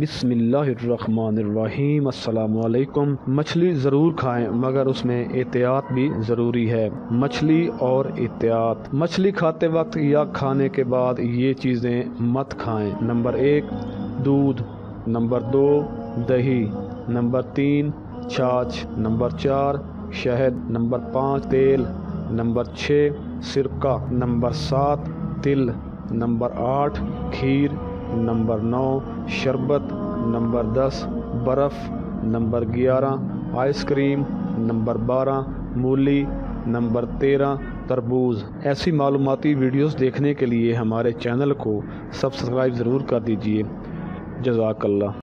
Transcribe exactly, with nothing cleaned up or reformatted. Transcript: बिस्मिल्लाहिर्रहमानिर्रहीम। अस्सलामुअलैकुम। मछली ज़रूर खाएं मगर उसमें एहतियात भी ज़रूरी है। मछली और एहतियात। मछली खाते वक्त या खाने के बाद ये चीज़ें मत खाएं। नंबर एक दूध, नंबर दो दही, नंबर तीन छाछ, नंबर चार शहद, नंबर पाँच तेल, नंबर छः सिरका, नंबर सात तिल, नंबर आठ खीर, नंबर नौ शरबत, नंबर दस बर्फ़, नंबर ग्यारह आइसक्रीम, नंबर बारह मूली, नंबर तेरह तरबूज। ऐसी मालूमाती वीडियोस देखने के लिए हमारे चैनल को सब्सक्राइब ज़रूर कर दीजिए। जज़ाकल्लाह।